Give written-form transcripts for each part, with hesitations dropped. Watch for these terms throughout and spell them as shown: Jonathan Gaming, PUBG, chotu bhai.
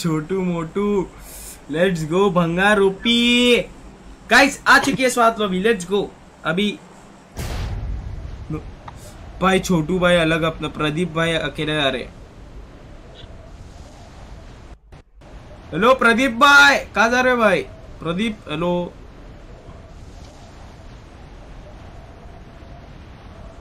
Chhotu Motu let's go भंगा रूपी guys आ चुकी है स्वाद लोभी लेट्स गो। अभी भाई छोटू भाई अलग अपना प्रदीप भाई अकेले आ रहे। हेलो प्रदीप भाई कहाँ जा रहे भाई प्रदीप। हेलो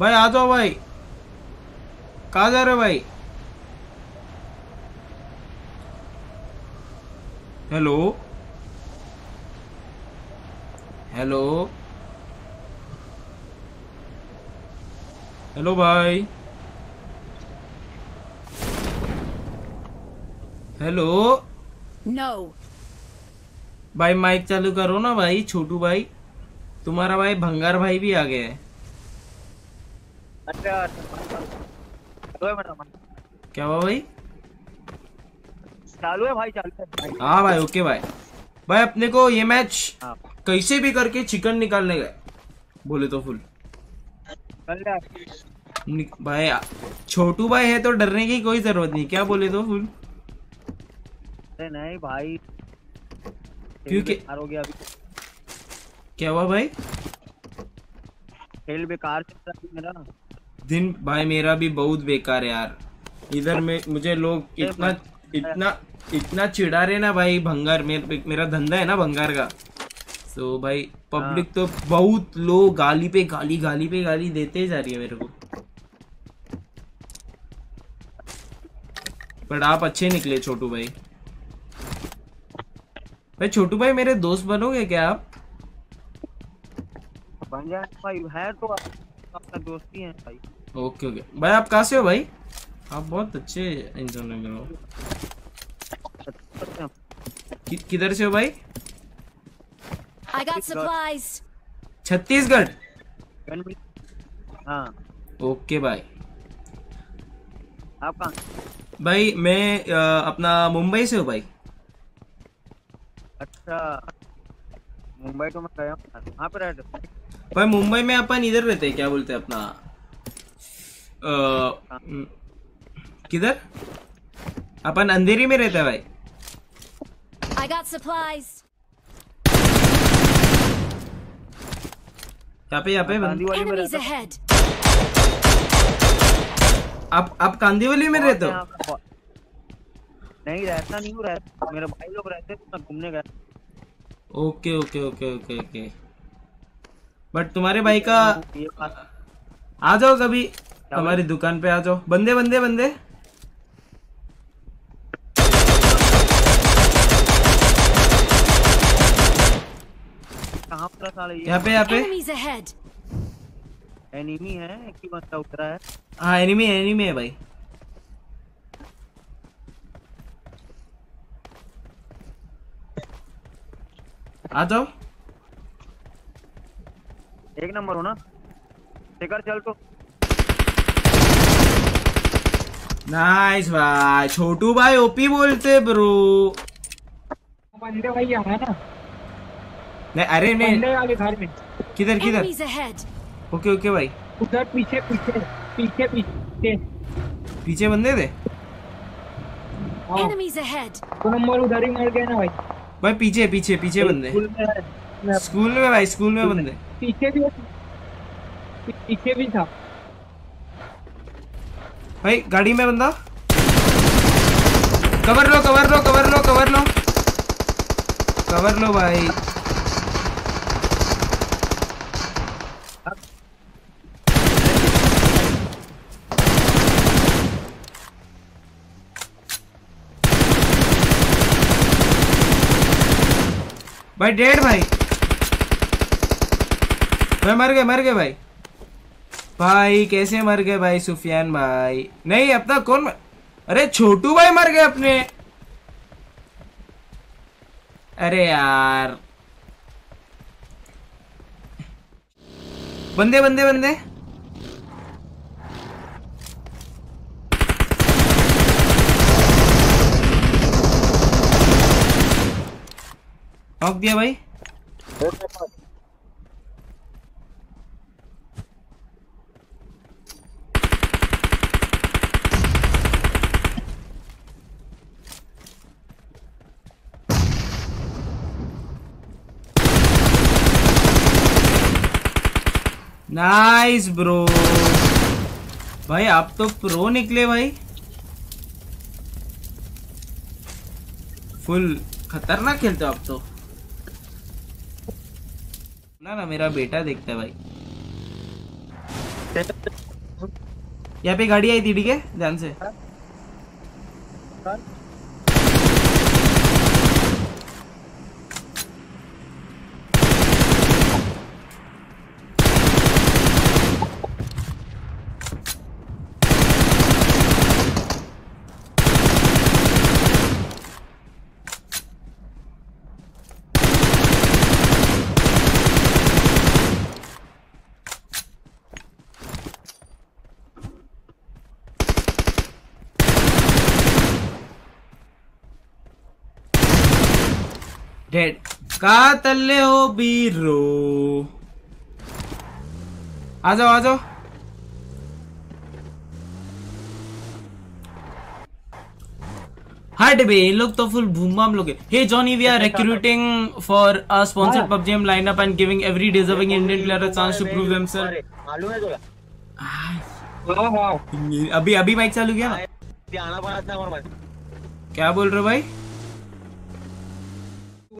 भाई आ जाओ भाई कहाँ जा रहे भाई। हेलो हेलो हेलो भाई हेलो नो भाई माइक चालू करो ना भाई। छोटू भाई तुम्हारा भाई भंगार भाई भी आ गया है। क्या हुआ भाई चालू है भाई चालू। हाँ भाई ओके भाई। भाई अपने को ये मैच कैसे भी करके चिकन निकालने गए बोले तो फुल भाई। छोटू भाई है तो डरने की कोई जरूरत नहीं। क्या बोले तो फुल नहीं भाई क्योंकि क्या हुआ भाई खेल बेकार चल रहा है मेरा दिन भाई। मेरा भी बहुत बेकार है यार। इधर में मुझे लोग इतना इतना इतना चिढ़ा रहे ना भाई। भंगार मेरा धंधा है ना भंगार का। तो भाई पब्लिक तो बहुत लोग गाली पे गाली देते जा रही है मेरे को। बट आप अच्छे निकले छोटू भाई। भाई छोटू भाई मेरे दोस्त बनोगे क्या आप? बन जाए भाई है तो आपका दोस्त ही है भाई। ओके ओके भाई आप कहाँ से हो भाई? आप बहुत अच्छे इंसान हो। किधर से हो भाई? छत्तीसगढ़। हाँ ओके भाई। आप कहाँ? भाई मैं अपना मुंबई से हूँ भाई। अच्छा मुंबई तो मैं गया हूँ। कहाँ पे रहते हो भाई? मुंबई में अपन इधर रहते हैं क्या बोलते हैं अपना किधर अपन अंधेरी में रहता है भाई। I got supplies. यहाँ पे आप कांदीवली में रहते हो? नहीं रहता नहीं हूँ रहता। मेरे भाई लोग रहते हैं घूमने गए। Okay okay okay okay okay. But तुम्हारे भाई का आ जाओ कभी हमारी दुकान पे आ जाओ। बंदे बंदे बंदे यहाँ पे एनिमी है कि बंदा उतरा है। हाँ एनिमी है भाई। आ जाओ एक नंबर हो ना टिकर चल तो नाइस भाई। छोटू भाई ओपी बोलते ब्रो बंदे भाई यहाँ है ना। नहीं अरे नहीं किधर ओके ओके भाई उधर पीछे बंदे थे तो नंबर उधर ही मर गए ना भाई। भाई पीछे बंदे स्कूल में भाई स्कूल में बंदे पीछे भी था भाई। गाड़ी में बंदा कवर लो भाई। भाई डेड भाई मर गए भाई कैसे मर गए भाई। सुफियान भाई नहीं अपना कौन अरे छोटू भाई मर गए अपने। अरे यार बंदे दिया भाई। Nice bro. भाई आप तो प्रो निकले भाई, फुल खतरनाक खेलते हो आप तो। ना मेरा बेटा देखता है भाई। यहाँ पे गाड़ी आई थी, ठीक है ध्यान से। डेड का तल्ले हो बीरो। आ जाओ आ जाओ। हट बे, ये लोग तो फुल भूम लोग। Hey Johnny, we are recruiting for a sponsored PUBG M lineup and giving every deserving Indian player a chance to prove himself. अभी अभी बाइक चालू किया ना, क्या बोल रहे हो भाई?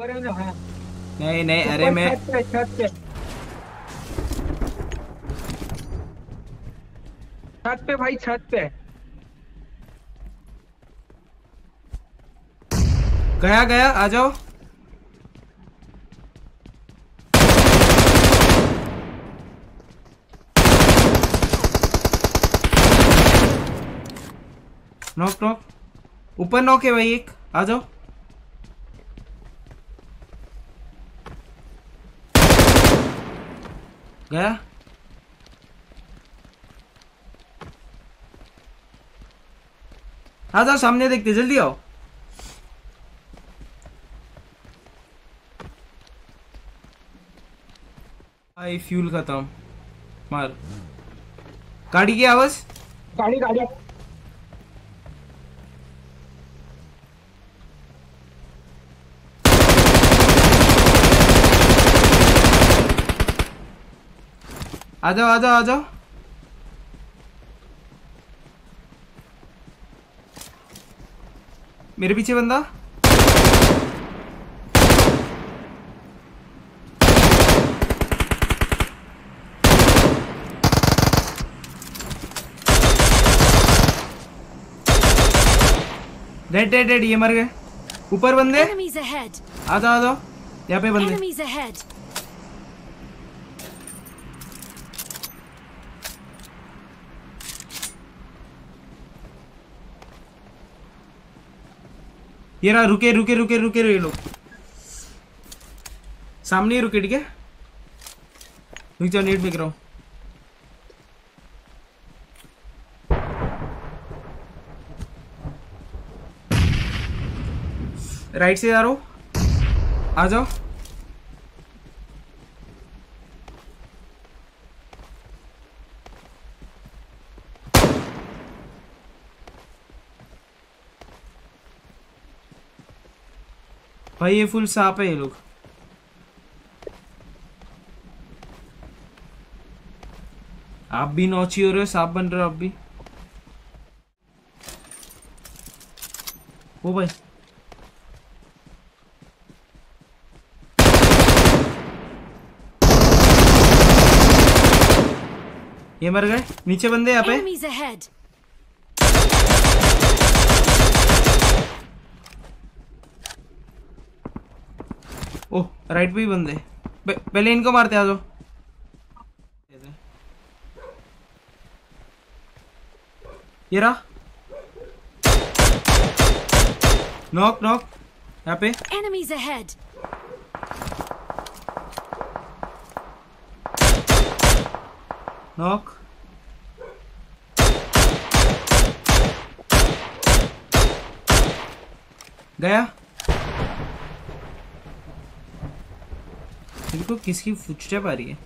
नहीं नहीं, अरे मैं छत पे भाई, छत पे गया गया। आ जाओ। नॉक नॉक, ऊपर नॉक है भाई एक। आ जाओ। गया आ जाओ, सामने देखते, जल्दी आओ। आई फ्यूल खत्म। मार गाड़ी की आवाज। गाड़ी गाड़ी आ जाओ आ जाओ आ जाओ। मेरे पीछे बंदा। डेड डेड डेड, ये मर गए। ऊपर बंदे। आ जाओ आ जाओ, यहाँ पे बंदे। ये रहा, रुके रुके रुके रुके रहे लोग, सामने ही रुके। ठीक है रुक जाओ, नेट फेंक रहा हूँ। राइट से जा रहा हूँ। आ जाओ। भाई ये फुल सांप है ये लोग। आप भी नौची हो रहे हो, सांप बन रहे हो आप भी। ओ भाई ये मर गए। नीचे बंदे यहाँ पे। ओ राइट पे ही बंदे। पहले इनको मारते। आ जाओ। ये रहा, नॉक नॉक, यहाँ पे। Enemies ahead. नॉक। गया। इनको किसकी फुटस्टेप आ रही है?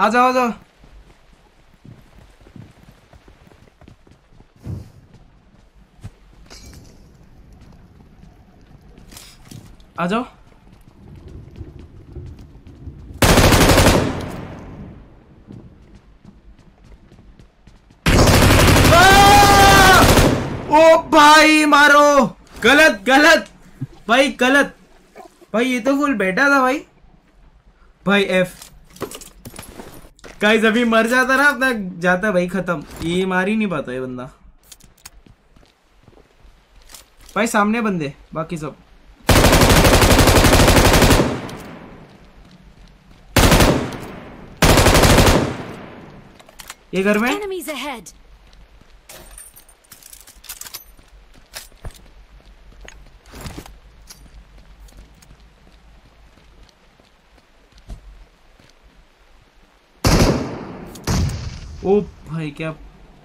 आ जाओ आ जाओ। आ जाओ। ओ भाई मारो, गलत गलत भाई, गलत भाई, ये तो फुल बैठा था भाई। भाई एफ गाइस अभी मर जाता ना अपना, जाता भाई खत्म। ये मार ही नहीं पाता ये बंदा भाई। सामने बंदे बाकी सब। ये घर में ओ भाई क्या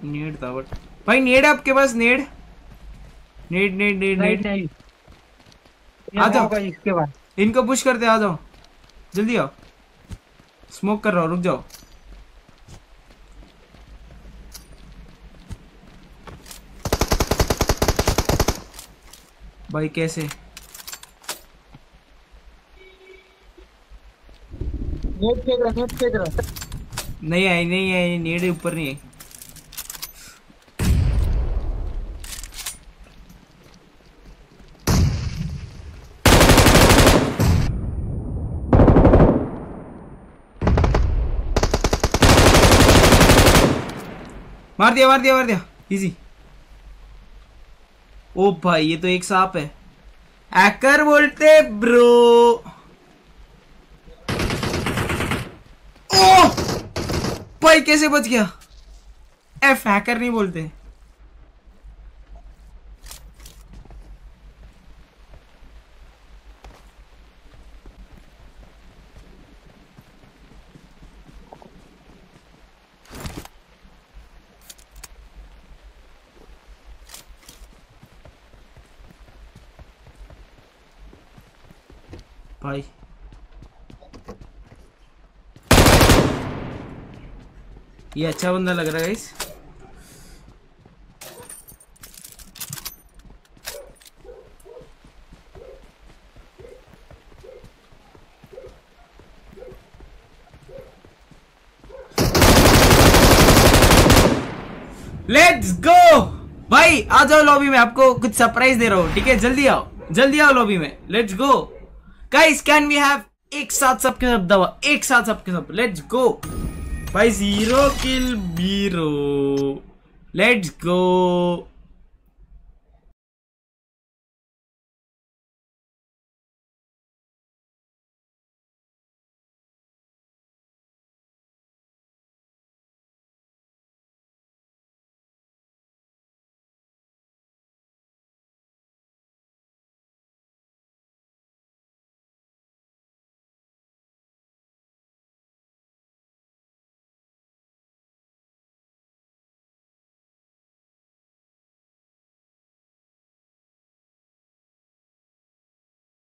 नेड था बट भाई, नेड आपके पास? नेड नेड नेड नेड नेड नहीं। आ जाओ भाई, इसके बाद इनको पुश करते। आ जाओ जल्दी आओ, स्मोक कर रहा हूँ, रुक जाओ। भाई कैसे नेट फेंक रहा। नहीं आई, नहीं आई, नेड़े ऊपर नहीं आई। मार दिया मार दिया मार दिया, इजी। ओ भाई ये तो एक सांप है, हैकर बोलते ब्रो। ओ भाई कैसे बच गया? एफ हैकर नहीं बोलते। भाई ये अच्छा बंदा लग रहा है गाइस। लेट्स गो भाई, आ जाओ लॉबी में, आपको कुछ सरप्राइज दे रहा हूं। ठीक है जल्दी आओ, जल्दी आओ लॉबी में। Let's go guys, can we have एक साथ सबके सब दवा, एक साथ सबके सब। लेट्स गो भाई, जीरो किल बीरो। लेट्स गो।